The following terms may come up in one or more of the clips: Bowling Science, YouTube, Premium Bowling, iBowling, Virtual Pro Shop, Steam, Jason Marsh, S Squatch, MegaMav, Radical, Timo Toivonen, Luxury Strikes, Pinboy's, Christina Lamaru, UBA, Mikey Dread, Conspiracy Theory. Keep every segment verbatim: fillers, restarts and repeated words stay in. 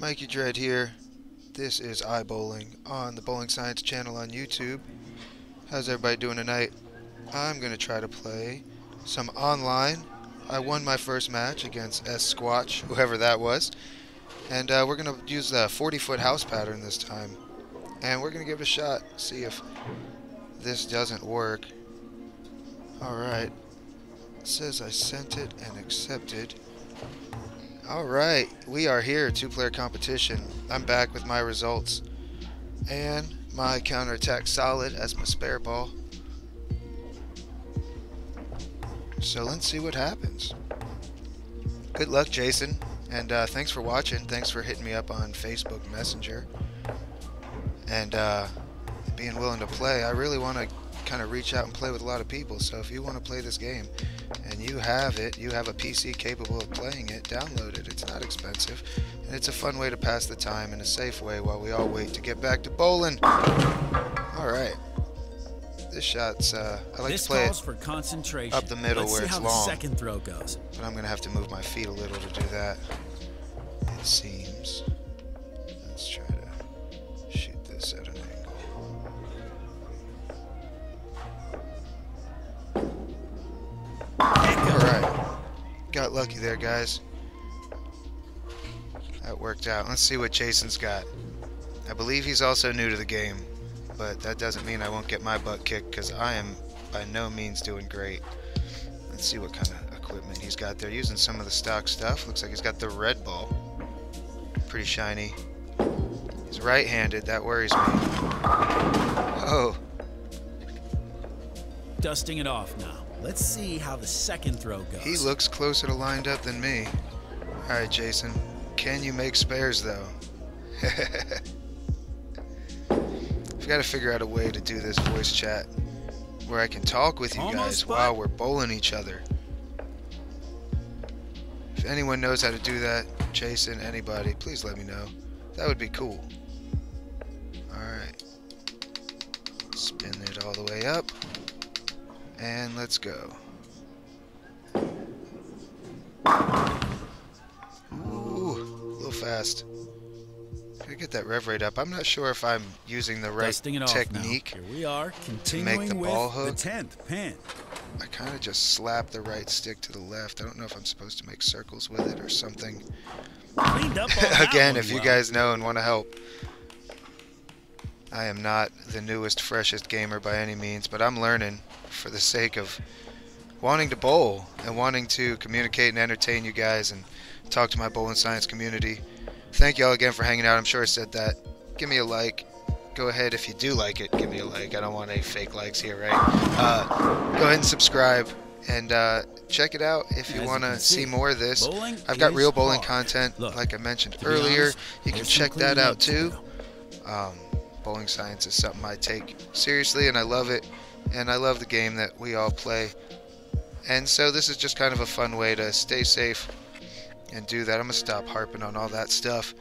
Mikey Dread here. This is iBowling on the Bowling Science channel on YouTube. How's everybody doing tonight? I'm going to try to play some online. I won my first match against S Squatch, whoever that was. And uh, we're going to use the forty foot house pattern this time. And we're going to give it a shot, see if this doesn't work. Alright. It says I sent it and accepted. Alright, we are here, two player competition. I'm back with my results. And my counterattack solid as my spare ball. So let's see what happens. Good luck, Jason. And uh, thanks for watching. Thanks for hitting me up on Facebook Messenger. And uh, being willing to play. I really want to kind of reach out and play with a lot of people. So if you want to play this game and you have it, you have a P C capable of playing it, download it. It's not expensive. And it's a fun way to pass the time in a safe way while we all wait to get back to bowling. All right. This shot's, uh, I like this to play calls it for concentration. Up the middle. Let's where see it's how long. The second throw goes. But I'm going to have to move my feet a little to do that. It seems. Let's try to shoot this at an angle. Alright. Got lucky there, guys. That worked out. Let's see what Jason's got. I believe he's also new to the game. But that doesn't mean I won't get my butt kicked, because I am by no means doing great. Let's see what kind of equipment he's got there. Using some of the stock stuff. Looks like he's got the red ball. Pretty shiny. He's right-handed. That worries me. Oh. Dusting it off now. Let's see how the second throw goes. He looks closer to lined up than me. All right, Jason. Can you make spares, though? Heh. I've got to figure out a way to do this voice chat where I can talk with you Almost guys but. while we're bowling each other. If anyone knows how to do that, Jason, anybody, please let me know. That would be cool. Alright. Spin it all the way up. And let's go. Ooh, a little fast. I get that rev rate up. I'm not sure if I'm using the right technique Here we are, to make the ball hook. The tenth pin. I kind of just slap the right stick to the left. I don't know if I'm supposed to make circles with it or something. Cleaned up Again, if you well. guys know and want to help. I am not the newest, freshest gamer by any means, but I'm learning for the sake of wanting to bowl and wanting to communicate and entertain you guys and talk to my Bowling Science community. Thank y'all again for hanging out. I'm sure I said that. Give me a like. Go ahead if you do like it. Give me a like. I don't want any fake likes here, right? Uh, go ahead and subscribe and uh, check it out if you want to see more of this. I've got real bowling content, like I mentioned earlier. You can check that out too. Um, Bowling Science is something I take seriously, and I love it. And I love the game that we all play. And so this is just kind of a fun way to stay safe and do that. I'm going to stop harping on all that stuff,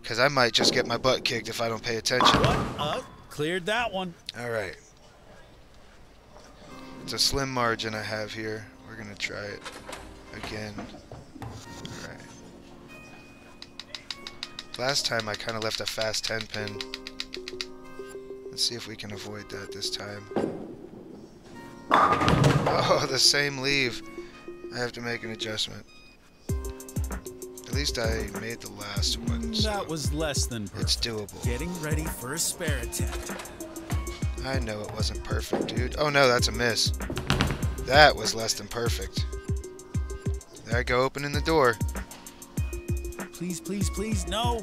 because I might just get my butt kicked if I don't pay attention. What up? Cleared that one. All right. It's a slim margin I have here. We're going to try it again. All right. Last time I kind of left a fast ten pin. Let's see if we can avoid that this time. Oh, the same leave. I have to make an adjustment. At least I made the last one. So that was less than perfect. It's doable. Getting ready for a spare attempt. I know it wasn't perfect, dude. Oh no, that's a miss. That was less than perfect. There I go, opening the door. Please, please, please, no.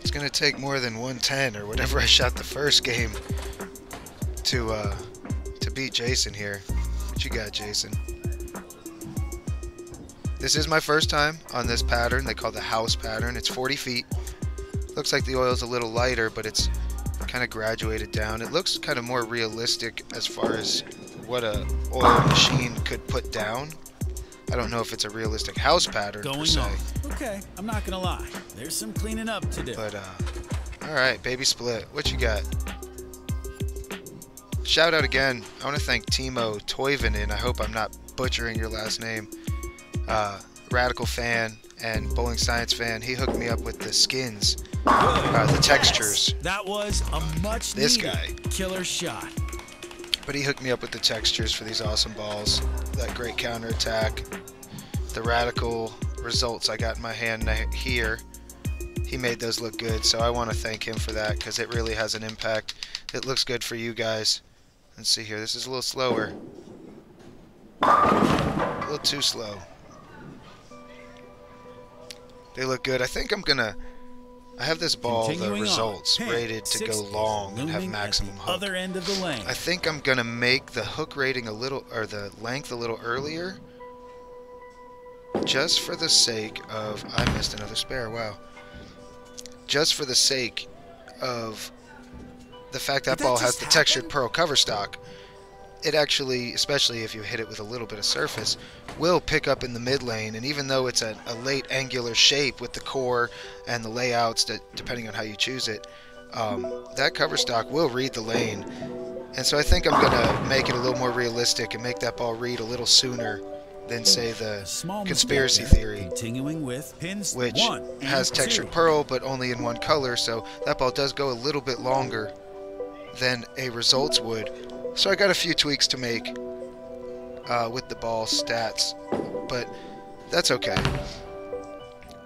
It's gonna take more than one ten or whatever I shot the first game to uh, to beat Jason here. What you got, Jason? This is my first time on this pattern. They call the house pattern. It's forty feet. Looks like the oil's a little lighter, but it's kind of graduated down. It looks kind of more realistic as far as what a oil machine could put down. I don't know if it's a realistic house pattern Going per se. On. Okay, I'm not gonna lie. There's some cleaning up to do. But uh, all right, baby split. What you got? Shout out again. I want to thank Timo Toivonen. I hope I'm not butchering your last name. Uh, Radical fan, and Bowling Science fan, he hooked me up with the skins, uh, the textures. Yes, that was a much this guy killer shot. But he hooked me up with the textures for these awesome balls. That great counterattack, the Radical results I got in my hand here. He made those look good, so I want to thank him for that because it really has an impact. It looks good for you guys. Let's see here. This is a little slower. A little too slow. They look good. I think I'm going to... I have this ball, the results, rated to go long and have maximum hook. Other end of the lane. I think I'm going to make the hook rating a little... or the length a little earlier. Just for the sake of... I missed another spare. Wow. Just for the sake of... the fact that, that ball has the textured pearl cover stock, it actually, especially if you hit it with a little bit of surface, will pick up in the mid lane. And even though it's a, a late angular shape with the core and the layouts, that depending on how you choose it, um, that cover stock will read the lane. And so I think I'm going to make it a little more realistic and make that ball read a little sooner than, say, the Conspiracy Theory, continuing with pins which has textured pearl but only in one color. So that ball does go a little bit longer than a results would. So I got a few tweaks to make uh, with the ball stats, but that's okay.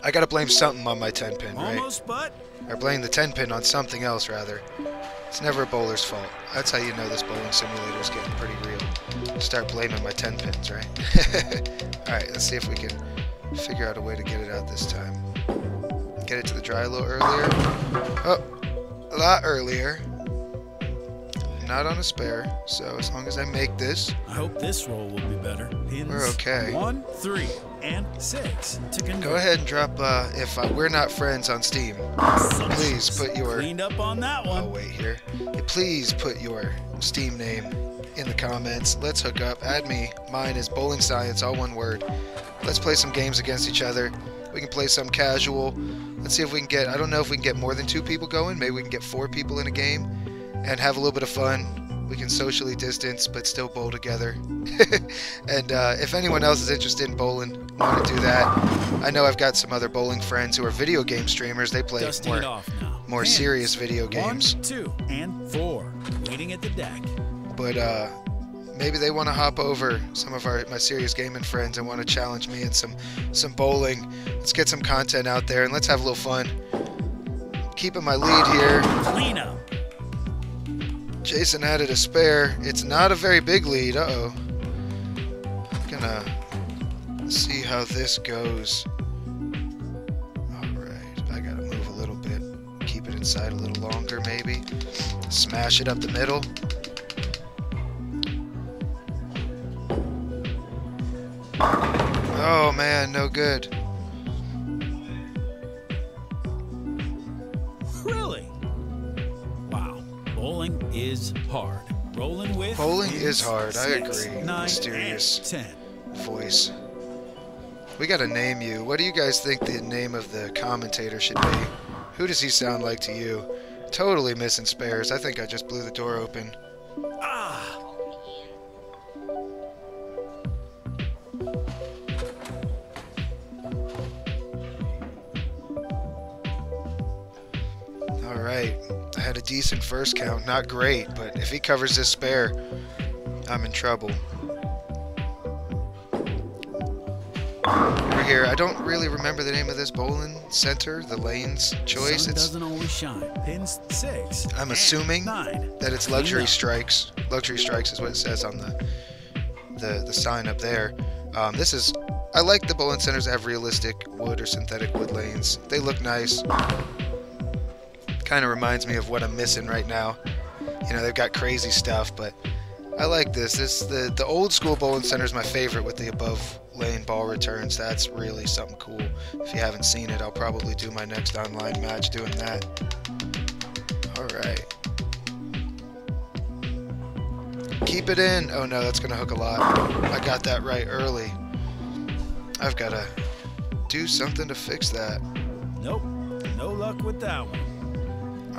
I gotta blame something on my ten pin, right? Almost, but... or blame the ten pin on something else, rather. It's never a bowler's fault. That's how you know this bowling simulator is getting pretty real. Start blaming my ten pins, right? Alright, let's see if we can figure out a way to get it out this time. Get it to the dry a little earlier. Oh, a lot earlier. Not on a spare, so as long as I make this, I hope this roll will be better. Pins we're okay. One, three, and six. To go ahead and drop. Uh, if I, we're not friends on Steam, please put your. Cleaned up on that one. Oh wait, here. Please put your Steam name in the comments. Let's hook up. Add me. Mine is Bowling Science, all one word. Let's play some games against each other. We can play some casual. Let's see if we can get. I don't know if we can get more than two people going. Maybe we can get four people in a game and have a little bit of fun. We can socially distance, but still bowl together. And uh, if anyone else is interested in bowling, want to do that. I know I've got some other bowling friends who are video game streamers. They play Dusting more, off now. more serious video games. One, two, and four. Waiting at the deck. But uh, maybe they want to hop over, some of our my serious gaming friends, and want to challenge me in some, some bowling. Let's get some content out there, and let's have a little fun. Keeping my lead here. Clean up. Jason added a spare. It's not a very big lead. Uh-oh. I'm gonna see how this goes. Alright. I gotta move a little bit. Keep it inside a little longer, maybe. Smash it up the middle. Oh, man. No good. Is hard. Rolling with bowling is hard. I agree. Mysterious voice. We gotta name you. What do you guys think the name of the commentator should be? Who does he sound like to you? Totally missing spares. I think I just blew the door open. Ah. All right. I had a decent first count, not great, but if he covers this spare, I'm in trouble. Over here, I don't really remember the name of this bowling center, the lane's choice. Sun it's, doesn't always shine. Pins six. I'm assuming nine. that it's Luxury Strikes. Luxury Strikes is what it says on the the, the sign up there. Um, this is. I like the bowling centers that have realistic wood or synthetic wood lanes. They look nice. Kind of reminds me of what I'm missing right now. You know, they've got crazy stuff, but I like this. This the the old school bowling center is my favorite with the above lane ball returns. That's really something cool. If you haven't seen it, I'll probably do my next online match doing that. All right, keep it in. Oh no, that's gonna hook a lot. I got that right early. I've gotta do something to fix that. Nope, no luck with that one.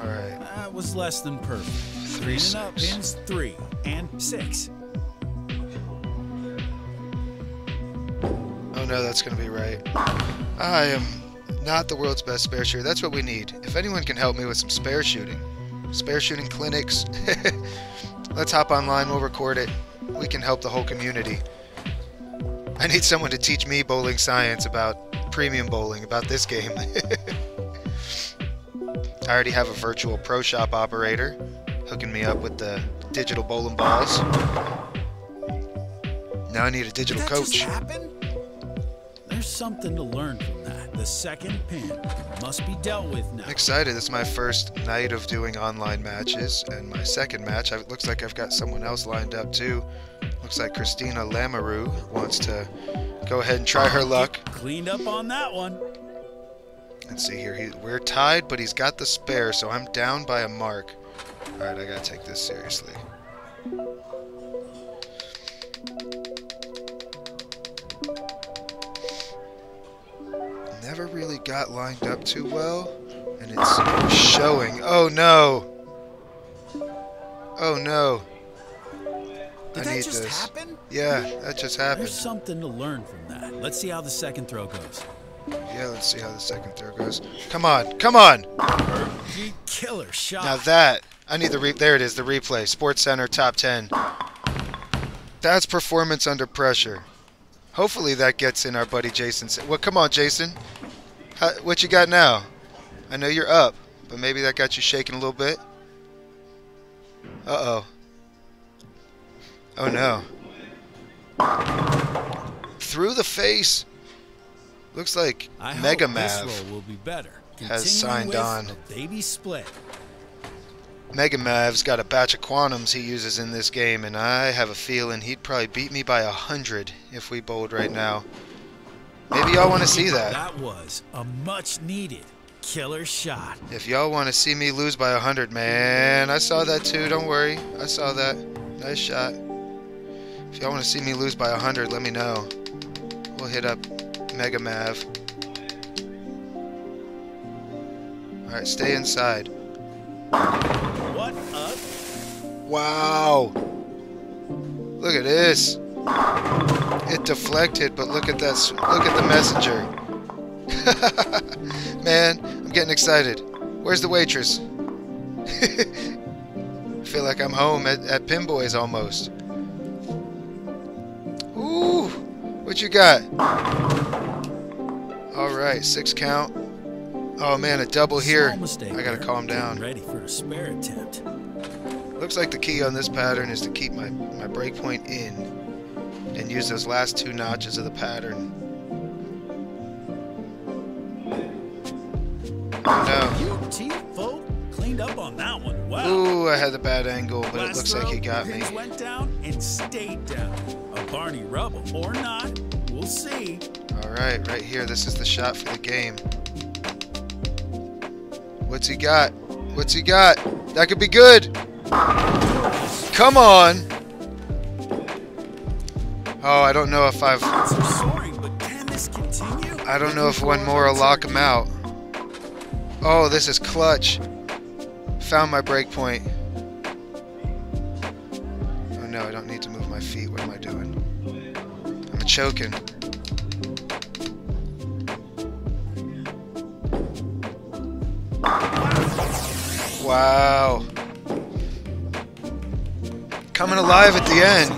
All right. That was less than perfect. Three six. Up, pins three and six. Oh know that's going to be right. I am not the world's best spare shooter. That's what we need. If anyone can help me with some spare shooting. Spare shooting clinics. Let's hop online. We'll record it. We can help the whole community. I need someone to teach me bowling science about premium bowling, about this game. I already have a virtual pro shop operator hooking me up with the digital bowling balls. Now I need a digital coach. Did that just happen? There's something to learn from that. The second pin must be dealt with now. I'm excited. It's my first night of doing online matches, and my second match. It looks like I've got someone else lined up too. Looks like Christina Lamaru wants to go ahead and try her luck. Cleaned up on that one. Let's see here. He, we're tied, but he's got the spare, so I'm down by a mark. All right, I gotta take this seriously. Never really got lined up too well, and it's showing. Oh no! Oh no! Did I need this. Did that just happen? Yeah, that just happened. There's something to learn from that. Let's see how the second throw goes. Yeah, let's see how the second throw goes. Come on, come on! Killer shot. Now that I need the re. There it is, the replay. Sports Center top ten. That's performance under pressure. Hopefully that gets in our buddy Jason. Well, come on, Jason. How, what you got now? I know you're up, but maybe that got you shaking a little bit. Uh oh. Oh no. Through the face. Looks like MegaMav has signed on. MegaMav's got a batch of quantums he uses in this game, and I have a feeling he'd probably beat me by a hundred if we bowled right now. Maybe y'all want to see that. That was a much-needed killer shot. If y'all want to see me lose by a hundred, man, I saw that too. Don't worry, I saw that. Nice shot. If y'all want to see me lose by a hundred, let me know. We'll hit up MegaMav. All right, stay inside. What up? Wow! Look at this. It deflected, but look at that. Look at the messenger. Man, I'm getting excited. Where's the waitress? I feel like I'm home at, at Pinboy's almost. Ooh, what you got? All right, six count. Oh man, a double here. I gotta calm down. Ready for a spare attempt. Looks like the key on this pattern is to keep my my breakpoint in and use those last two notches of the pattern. Oh no. Cleaned up on that one. Wow. Ooh, I had a bad angle, but it looks like he got me. Went down and stayed down. A Barney rubble or not? We'll see. All right, right here. This is the shot for the game. What's he got? What's he got? That could be good. Come on. Oh, I don't know if I've... I don't know if one more will lock him out. Oh, this is clutch. Found my break point. Oh, no, I don't need to move my feet. What am I doing? I'm choking. Wow. Coming alive at the end.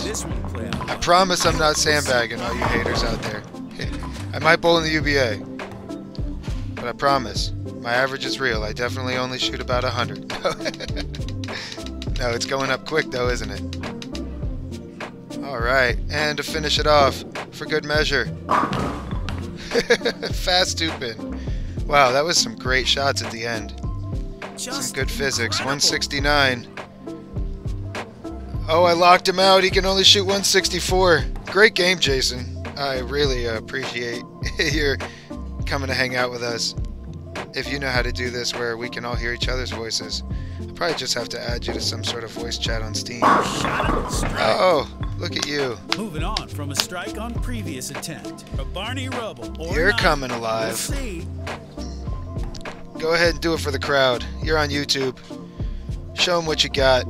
I promise I'm not sandbagging all you haters out there. I might bowl in the U B A. But I promise. My average is real. I definitely only shoot about a hundred. No, it's going up quick though, isn't it? Alright. And to finish it off, for good measure. Fast two-pin. Wow, that was some great shots at the end. Some good physics. one sixty-nine. Oh, I locked him out. He can only shoot one sixty-four. Great game, Jason. I really appreciate your coming to hang out with us. If you know how to do this where we can all hear each other's voices, I'll probably just have to add you to some sort of voice chat on Steam. Oh, look at you. Moving on from a strike on previous attempt. A Barney Rubble. You're coming alive. Go ahead and do it for the crowd. You're on YouTube. Show them what you got.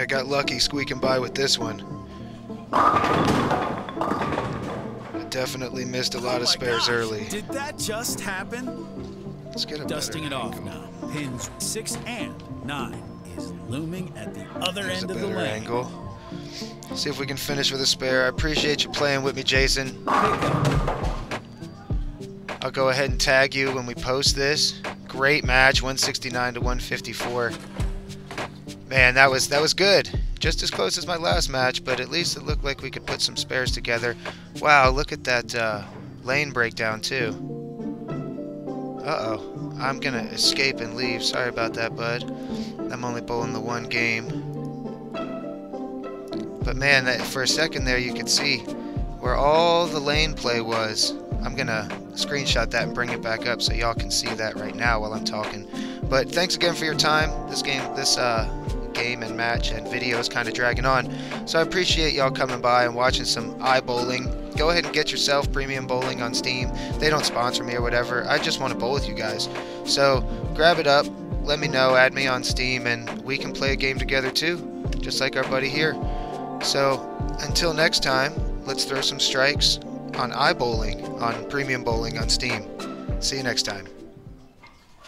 I got lucky squeaking by with this one. I definitely missed a lot oh of spares gosh. early. Did that just happen? Let's get a Dusting it angle. off now. Pins six and nine is looming at the other There's end a of the lane. Angle. See if we can finish with a spare. I appreciate you playing with me, Jason. I'll go ahead and tag you when we post this. Great match, one sixty-nine to one fifty-four. Man, that was that was good. Just as close as my last match, but at least it looked like we could put some spares together. Wow, look at that uh, lane breakdown too. Uh-oh, I'm gonna escape and leave. Sorry about that, bud. I'm only bowling the one game. But man, that, for a second there you could see where all the lane play was. I'm going to screenshot that and bring it back up so y'all can see that right now while I'm talking. But thanks again for your time. This game this uh, game and match and video is kind of dragging on. So I appreciate y'all coming by and watching some iBowling. Go ahead and get yourself Premium Bowling on Steam. They don't sponsor me or whatever. I just want to bowl with you guys. So grab it up. Let me know. Add me on Steam and we can play a game together too. Just like our buddy here. So, until next time, let's throw some strikes on iBowling, on Premium Bowling on Steam. See you next time.